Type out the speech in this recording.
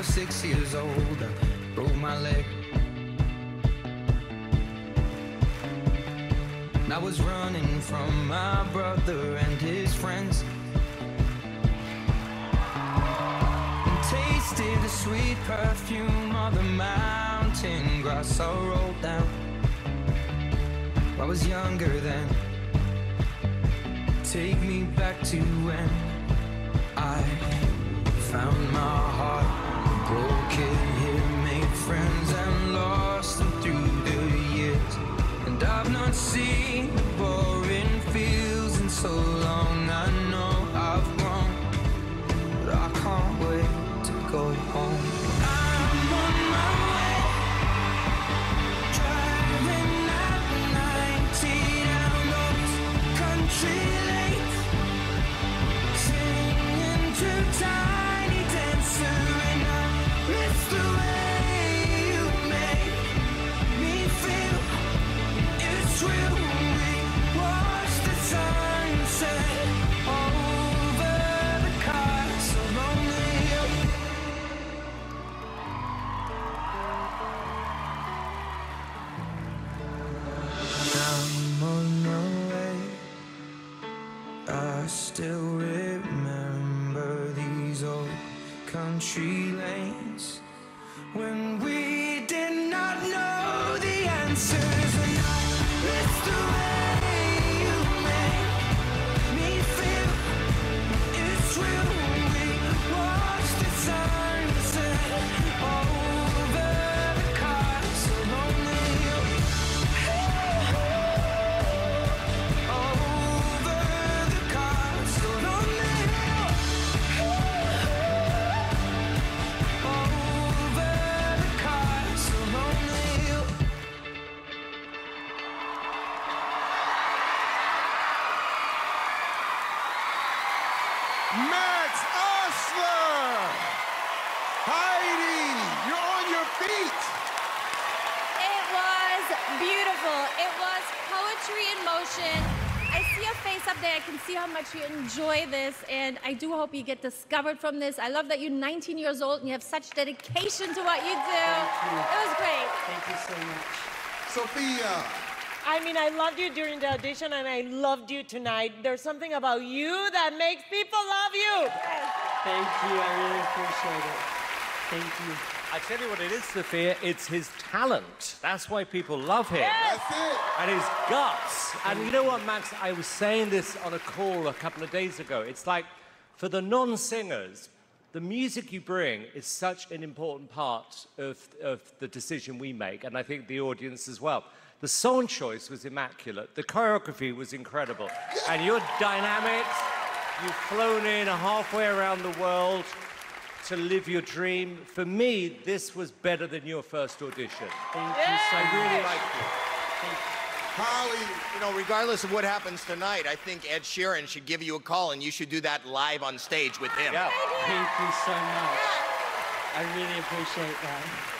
was 6 years old, I broke my leg. I was running from my brother and his friends, and tasted the sweet perfume of the mountain grass I rolled down. I was younger then. Take me back to when I found my heart, broke it here, made friends and lost them through the years. And I've not seen the boring fields in so long. I know I've grown, but I can't wait to go home. I'm on my way, driving at 90 down those country lanes, singing to Tiny Dancer, and I miss the way you make me feel. It's real, we watch the sunset over the castle on the hill. I'm on my way. I still remember these old country lanes when we did not know the answers. It's the way you make me feel. It's real, we watch the sunset over the castle on the hill. Over the castle on the hill. Over the castle on the hill. Max Ostler! Heidi, you're on your feet! It was beautiful. It was poetry in motion. I see your face up there. I can see how much you enjoy this, and I do hope you get discovered from this. I love that you're 19 years old and you have such dedication to what you do. Thank you. It was great. Thank you so much. Sophia. I mean, I loved you during the audition, and I loved you tonight. There's something about you that makes people love you. Thank you. I really appreciate it. Thank you. I tell you what it is, Sophia. It's his talent. That's why people love him. Yes. That's it. And his guts. And you know what, Max? I was saying this on a call a couple of days ago. It's like, for the non-singers, the music you bring is such an important part of the decision we make, and I think the audience as well. The song choice was immaculate. The choreography was incredible. And your dynamics, you've flown in halfway around the world to live your dream. For me, this was better than your first audition. Thank you so much. I really liked it. Thank you. Carly, you know, regardless of what happens tonight, I think Ed Sheeran should give you a call, and you should do that live on stage with him. Yeah. Thank you so much. I really appreciate that.